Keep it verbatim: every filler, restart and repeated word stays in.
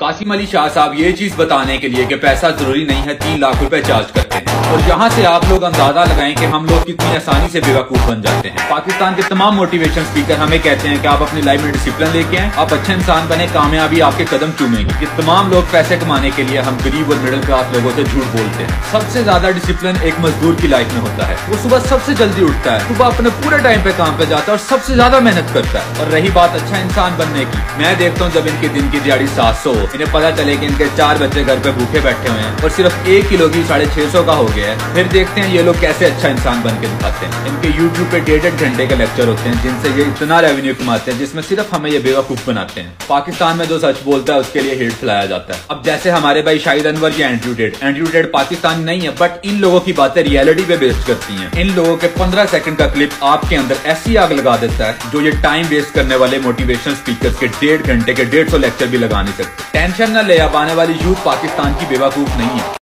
कासिम अली शाह साहब ये चीज बताने के लिए कि पैसा जरूरी नहीं है तीन लाख रुपए चार्ज करते हैं। और यहाँ से आप लोग अंदाजा लगाएं कि हम लोग कितनी आसानी से बेवकूफ बन जाते हैं। पाकिस्तान के तमाम मोटिवेशन स्पीकर हमें कहते हैं कि आप अपनी लाइफ में डिसिप्लिन लेके आए, आप अच्छे इंसान बने, कामयाबी आपके कदम चूमेगी। कि तमाम लोग पैसे कमाने के लिए हम गरीब और मिडिल क्लास लोगों से झूठ बोलते हैं। सबसे ज्यादा डिसिप्लिन एक मजदूर की लाइफ में होता है। वो सुबह सबसे जल्दी उठता है, सुबह अपने पूरे टाइम पे काम पे जाता है और सबसे ज्यादा मेहनत करता है। और रही बात अच्छा इंसान बनने की, मैं देखता हूँ जब इनके दिन की दिहाड़ी सात सौ इन्हें पता चले कि इनके चार बच्चे घर पे भूखे बैठे हुए हैं और सिर्फ एक किलो की साढ़े छह सौ का हो गया है, फिर देखते हैं ये लोग कैसे अच्छा इंसान बन के दिखाते हैं। इनके यूट्यूब पे डेढ़ घंटे के लेक्चर होते हैं जिनसे ये इतना रेवेन्यू कमाते हैं, जिसमें सिर्फ हमें ये बेवकूफ बनाते हैं। पाकिस्तान में जो सच बोलता है उसके लिए हेट फैलाया जाता है। अब जैसे हमारे भाई शाहिदेड एंट्रूडेड एंट्रूडेड पाकिस्तान नहीं है, बट इन लोगों की बातें रियलिटी पे बेस्ड करती है। इन लोगों के पंद्रह सेकंड का क्लिप आपके अंदर ऐसी आग लगा देता है जो ये टाइम वेस्ट करने वाले मोटिवेशन स्पीकर के डेढ़ घंटे के डेढ़ सौ लेक्चर भी लगा नहीं सकते। टेंशन न ले, अब आने वाली यूथ पाकिस्तान की बेवकूफ नहीं है।